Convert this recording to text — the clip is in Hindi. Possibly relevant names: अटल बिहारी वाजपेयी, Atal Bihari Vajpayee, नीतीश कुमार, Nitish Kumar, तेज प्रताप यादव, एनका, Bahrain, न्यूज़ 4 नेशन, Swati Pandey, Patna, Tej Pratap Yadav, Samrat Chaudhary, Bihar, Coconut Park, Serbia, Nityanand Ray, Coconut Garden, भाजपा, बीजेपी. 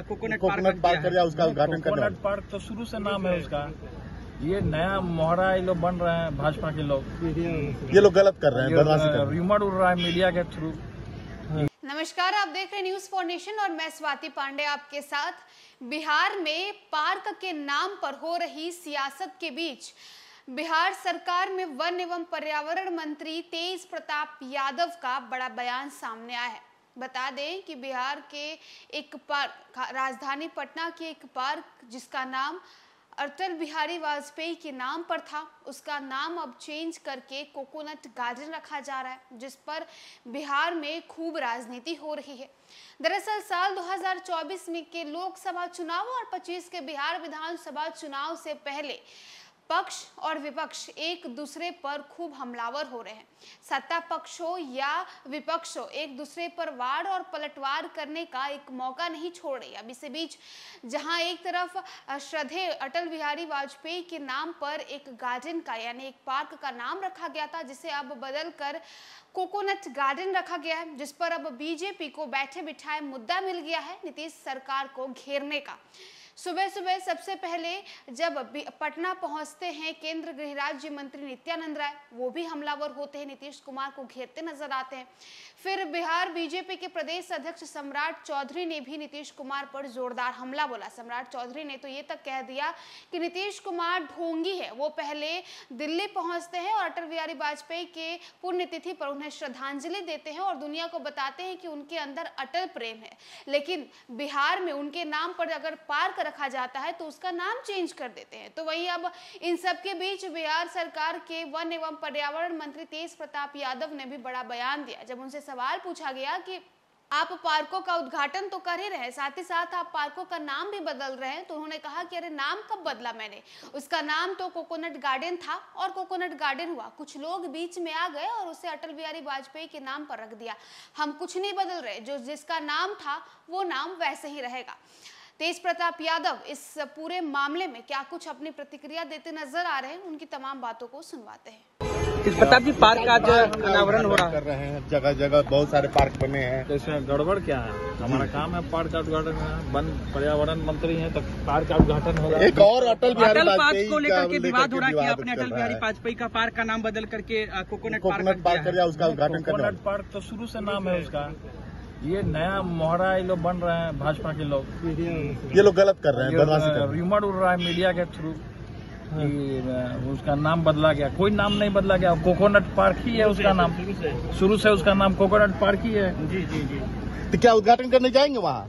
कोकोनट पार्क कर दिया, उसका उद्घाटन कर दिया। कोकोनट पार्क तो शुरू से नाम है उसका, ये नया मोहरा ये लोग बन रहे हैं भाजपा के लोग, ये लोग गलत कर रहे हैं, र्यूमर उड़ रहा है मीडिया के थ्रू। नमस्कार, आप देख रहे हैं न्यूज़ 4 नेशन और मैं स्वाति पांडे आपके साथ। बिहार में पार्क के नाम पर हो रही सियासत के बीच बिहार सरकार में वन एवं पर्यावरण मंत्री तेज प्रताप यादव का बड़ा बयान सामने आया है। बता दें कि बिहार के एक पार्क, राजधानी पटना के एक पार्क जिसका नाम अटल बिहारी वाजपेयी के नाम पर था, उसका नाम अब चेंज करके कोकोनट गार्डन रखा जा रहा है, जिस पर बिहार में खूब राजनीति हो रही है। दरअसल साल 2024 में के लोकसभा चुनाव और 25 के बिहार विधानसभा चुनाव से पहले पक्ष और विपक्ष एक दूसरे पर खूब हमलावर हो रहे हैं। सत्ता पक्ष हो या विपक्ष हो, एक दूसरे पर वार और पलटवार करने का एक मौका नहीं छोड़ रही। अब इसी बीच जहां एक तरफ श्रद्धेय अटल बिहारी वाजपेयी के नाम पर एक गार्डन का यानी एक पार्क का नाम रखा गया था, जिसे अब बदलकर कोकोनट गार्डन रखा गया है, जिस पर अब बीजेपी को बैठे बिठाए मुद्दा मिल गया है नीतीश सरकार को घेरने का। सुबह सुबह सबसे पहले जब पटना पहुंचते हैं केंद्र गृह राज्य मंत्री नित्यानंद राय, वो भी हमलावर होते हैं, नीतीश कुमार को घेरते नजर आते हैं। फिर बिहार बीजेपी के प्रदेश अध्यक्ष सम्राट चौधरी ने भी नीतीश कुमार पर जोरदार हमला बोला। सम्राट चौधरी ने तो ये तक कह दिया कि नीतीश कुमार ढोंगी है। वो पहले दिल्ली पहुंचते हैं और अटल बिहारी वाजपेयी के पुण्यतिथि पर उन्हें श्रद्धांजलि देते हैं और दुनिया को बताते हैं कि उनके अंदर अटल प्रेम है, लेकिन बिहार में उनके नाम पर अगर पार्क रखा जाता है तो उसका नाम चेंज कर देते हैं। तो वहीं अब इन सब के बीच बिहार सरकार के वन एवं पर्यावरण मंत्री तेज प्रताप यादव ने भी बड़ा बयान दिया। जब उनसे सवाल पूछा गया कि आप पार्कों का उद्घाटन तो कर ही रहे हैं, साथ ही साथ आप पार्कों का नाम भी बदल रहे हैं, तो उन्होंने कहा कि अरे नाम कब बदला मैंने, उसका नाम तो कोकोनट गार्डन था और कोकोनट गार्डन हुआ, कुछ लोग बीच में आ गए और उसे अटल बिहारी वाजपेयी के नाम पर रख दिया, हम कुछ नहीं बदल रहे, जो जिसका नाम था वो नाम वैसे ही रहेगा। तेज प्रताप यादव इस पूरे मामले में क्या कुछ अपनी प्रतिक्रिया देते नजर आ रहे हैं, उनकी तमाम बातों को सुनवाते हैं। तेज प्रताप जी, पार्क का जो अनावरण हो रहा कर रहे हैं, जगह जगह बहुत सारे पार्क बने हैं, तो इसमें गड़बड़ क्या है? हमारा काम है पार्क का उद्घाटन करना, वन पर्यावरण मंत्री है तो पार्क का उद्घाटन होगा। एक और अटल बिहारी वाजपेयी को लेकर के विवाद हो रहा है, आपने अटल बिहारी वाजपेयी का पार्क का नाम बदल करके कोकोनट पार्क कर दिया, उसका उद्घाटन कर। कोकोनट पार्क तो शुरू से नाम है उसका, ये नया मोहरा ये लोग बन रहे हैं भाजपा के लोग, ये लोग गलत कर रहे हैं, र्यूमर उड़ रहा है मीडिया के थ्रू कि उसका नाम बदला गया। कोई नाम नहीं बदला गया, कोकोनट पार्क ही है उसका नाम, शुरू से उसका नाम कोकोनट पार्क ही है। जी जी जी, तो क्या उद्घाटन करने जाएंगे वहाँ?